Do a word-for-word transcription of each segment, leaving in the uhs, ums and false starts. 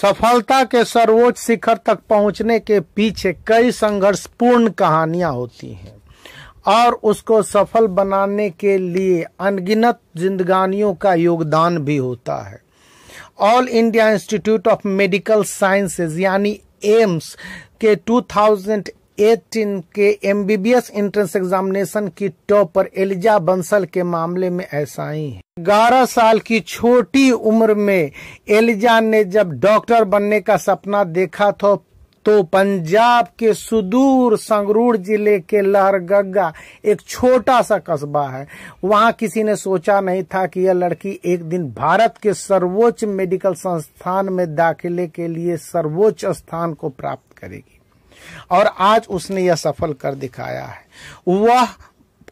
सफलता के सर्वोच्च शिखर तक पहुंचने के पीछे कई संघर्षपूर्ण कहानियां होती हैं और उसको सफल बनाने के लिए अनगिनत जिंदगानियों का योगदान भी होता है। All India institute of medical sciences यानी एम्स के दो हज़ार अठारह के एमबीबीएस एंट्रेंस एग्जामिनेशन की टॉपर एलिजा बंसल के मामले में ऐसा ही है। ग्यारह साल की छोटी उम्र में एलिजा ने जब डॉक्टर बनने का सपना देखा था तो पंजाब के सुदूर संगरूर जिले के लहरगग्गा एक छोटा सा कस्बा है। वहां किसी ने सोचा नहीं था कि यह लड़की एक दिन भारत के सर्वोच्च मेडिकल संस्थान में दाखिले के लिए सर्वोच्च स्थान को प्राप्त करेगी और आज उसने यह सफल कर दिखाया है। वह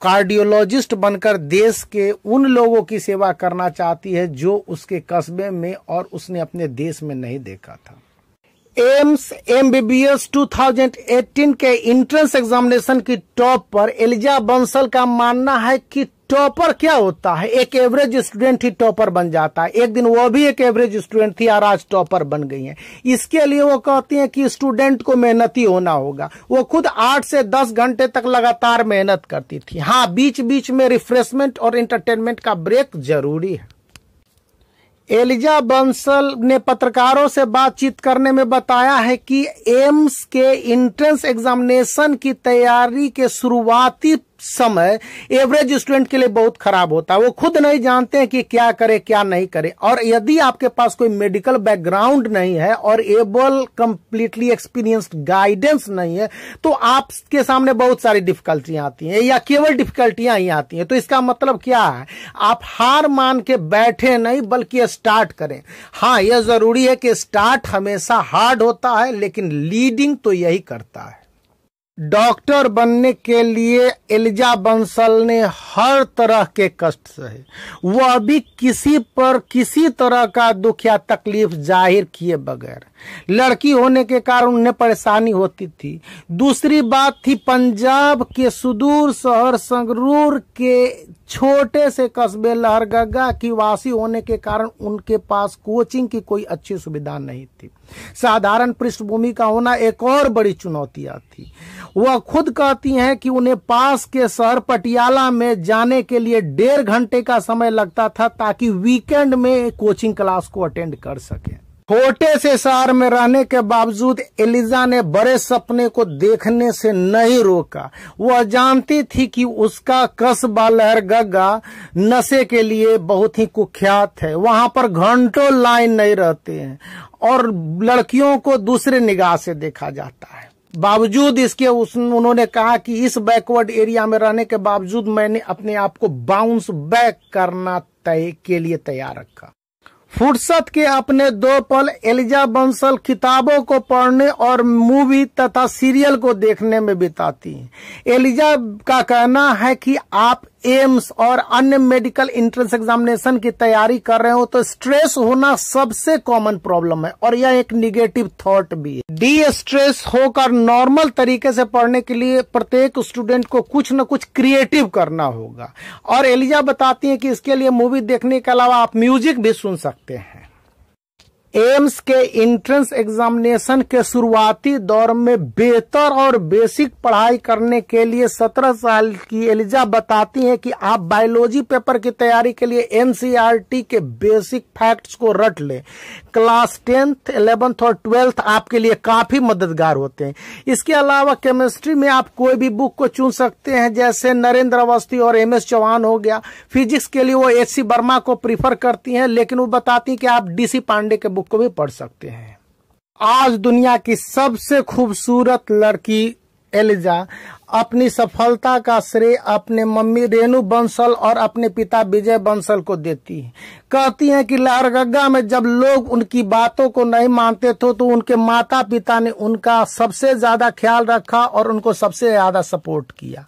कार्डियोलॉजिस्ट बनकर देश के उन लोगों की सेवा करना चाहती है जो उसके कस्बे में और उसने अपने देश में नहीं देखा था। एम्स एमबीबीएस दो हज़ार अठारह के इंट्रेंस एग्जामिनेशन की टॉपर एलिजा बंसल का मानना है कि टॉपर क्या होता है, एक एवरेज स्टूडेंट ही टॉपर बन जाता है। एक दिन वो भी एक एवरेज स्टूडेंट थी और आज टॉपर बन गई हैं। इसके लिए वो कहती हैं कि स्टूडेंट को मेहनती होना होगा। वो खुद आठ से दस घंटे तक लगातार मेहनत करती थी। हाँ, बीच बीच में रिफ्रेशमेंट और एंटरटेनमेंट का ब्रेक जरूरी है। एलिजा बंसल ने पत्रकारों से बातचीत करने में बताया है कि एम्स के इंट्रेंस एग्जामिनेशन की तैयारी के शुरुआती समय एवरेज स्टूडेंट के लिए बहुत खराब होता है। वो खुद नहीं जानते हैं कि क्या करे क्या नहीं करे, और यदि आपके पास कोई मेडिकल बैकग्राउंड नहीं है और एबल कंप्लीटली एक्सपीरियंस्ड गाइडेंस नहीं है तो आपके सामने बहुत सारी डिफिकल्टियां आती हैं या केवल डिफिकल्टियां ही आती हैं। तो इसका मतलब क्या है, आप हार मान के बैठे नहीं बल्कि स्टार्ट करें। हाँ, यह जरूरी है कि स्टार्ट हमेशा हार्ड होता है लेकिन लीडिंग तो यही करता है। डॉक्टर बनने के लिए एलिजा बंसल ने हर तरह के कष्ट सहे। वह अभी किसी पर किसी तरह का दुख या तकलीफ जाहिर किए बगैर, लड़की होने के कारण उन्हें परेशानी होती थी। दूसरी बात थी पंजाब के सुदूर शहर संगरूर के छोटे से कस्बे लहरगग्गा की वासी होने के कारण उनके पास कोचिंग की कोई अच्छी सुविधा नहीं थी। साधारण पृष्ठभूमि का होना एक और बड़ी चुनौतियां थी। वह खुद कहती हैं कि उन्हें पास के शहर पटियाला में जाने के लिए डेढ़ घंटे का समय लगता था ताकि वीकेंड में कोचिंग क्लास को अटेंड कर सके। छोटे से शहर में रहने के बावजूद एलिजा ने बड़े सपने को देखने से नहीं रोका। वह जानती थी कि उसका कस्बा लहरगग्गा नशे के लिए बहुत ही कुख्यात है। वहां पर घंटों लाइन नहीं रहते हैं और लड़कियों को दूसरे निगाह से देखा जाता है। बावजूद इसके उस उन्होंने कहा कि इस बैकवर्ड एरिया में रहने के बावजूद मैंने अपने आप को बाउंस बैक करना तय के लिए तैयार रखा। फुर्सत के अपने दो पल एलिजा बंसल किताबों को पढ़ने और मूवी तथा सीरियल को देखने में बिताती हैं। एलिजा का कहना है कि आप एम्स और अन्य मेडिकल एंट्रेंस एग्जामिनेशन की तैयारी कर रहे हो तो स्ट्रेस होना सबसे कॉमन प्रॉब्लम है और यह एक निगेटिव थॉट भी है। डी स्ट्रेस होकर नॉर्मल तरीके से पढ़ने के लिए प्रत्येक स्टूडेंट को कुछ न कुछ क्रिएटिव करना होगा और एलिजा बताती हैं कि इसके लिए मूवी देखने के अलावा आप म्यूजिक भी सुन सकते हैं। एम्स के इंट्रेंस एग्जामिनेशन के शुरुआती दौर में बेहतर और बेसिक पढ़ाई करने के लिए सत्रह साल की एलिजा बताती हैं कि आप बायोलॉजी पेपर की तैयारी के लिए एनसीईआरटी के बेसिक फैक्ट्स को रट लें। क्लास टेंथ, इलेवेंथ और ट्वेल्थ आपके लिए काफी मददगार होते हैं। इसके अलावा केमिस्ट्री में आप कोई भी बुक को चुन सकते हैं, जैसे नरेंद्र अवस्थी और एम एस चौहान हो गया। फिजिक्स के लिए वो एच सी वर्मा को प्रीफर करती हैं, लेकिन वो बताती हैं कि आप डी सी पांडे के को भी पढ़ सकते हैं। आज दुनिया की सबसे खूबसूरत लड़की एलिजा अपनी सफलता का श्रेय अपने मम्मी रेणु बंसल और अपने पिता विजय बंसल को देती है। कहती हैं कि लहरगग्गा में जब लोग उनकी बातों को नहीं मानते थे तो उनके माता पिता ने उनका सबसे ज्यादा ख्याल रखा और उनको सबसे ज्यादा सपोर्ट किया।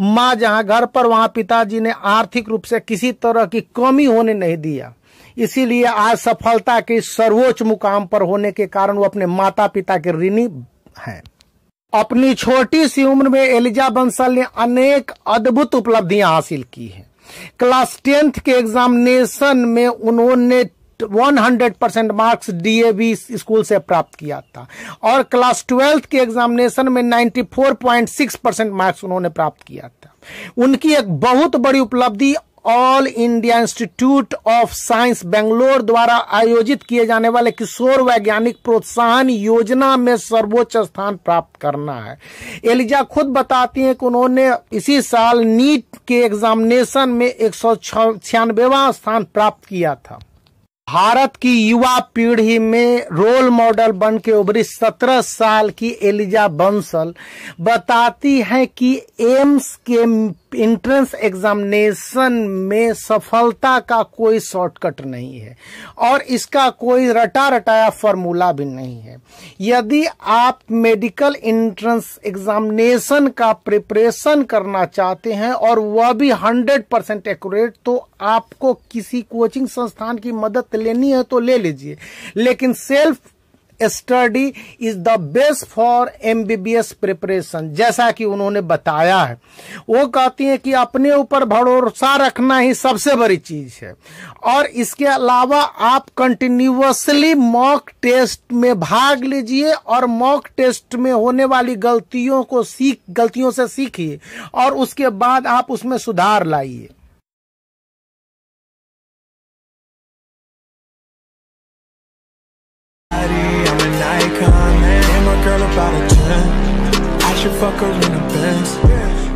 माँ जहां घर पर, वहां पिताजी ने आर्थिक रूप से किसी तरह की कमी होने नहीं दिया। इसीलिए आज सफलता के सर्वोच्च मुकाम पर होने के कारण वो अपने माता पिता के ऋणी हैं। अपनी छोटी सी उम्र में एलिजा बंसल ने अनेक अद्भुत उपलब्धियां हासिल की हैं। क्लास टेंथ के एग्जामिनेशन में उन्होंने सौ परसेंट मार्क्स डीएवी स्कूल से प्राप्त किया था और क्लास ट्वेल्थ के एग्जामिनेशन में चौरानवे पॉइंट छह परसेंट मार्क्स उन्होंने प्राप्त किया था। उनकी एक बहुत बड़ी उपलब्धि all India institute of science Bangalore द्वारा आयोजित किए जाने वाले किशोर वैज्ञानिक प्रोत्साहन योजना में सर्वोच्च स्थान प्राप्त करना है। एलिजा खुद बताती हैं कि उन्होंने इसी साल नीट के एग्जामिनेशन में एक सौ छियानवेवां स्थान प्राप्त किया था। भारत की युवा पीढ़ी में रोल मॉडल बन के उभरी सत्रह साल की एलिजा बंसल बताती हैं कि एम्स के इंट्रेंस एग्जामिनेशन में सफलता का कोई शॉर्टकट नहीं है और इसका कोई रटा रटाया फॉर्मूला भी नहीं है। यदि आप मेडिकल इंट्रेंस एग्जामिनेशन का प्रिपरेशन करना चाहते हैं और वह भी सौ परसेंट एक्यूरेट, तो आपको किसी कोचिंग संस्थान की मदद लेनी है तो ले लीजिए, लेकिन self study is the best for MBBS preparation, जैसा कि उन्होंने बताया है। वो कहती हैं कि अपने ऊपर भरोसा रखना ही सबसे बड़ी चीज है और इसके अलावा आप कंटिन्यूअसली मॉक टेस्ट में भाग लीजिए और मॉक टेस्ट में होने वाली गलतियों को सीख गलतियों से सीखिए और उसके बाद आप उसमें सुधार लाइए। Girl about a ten, I should fuck her in the Benz.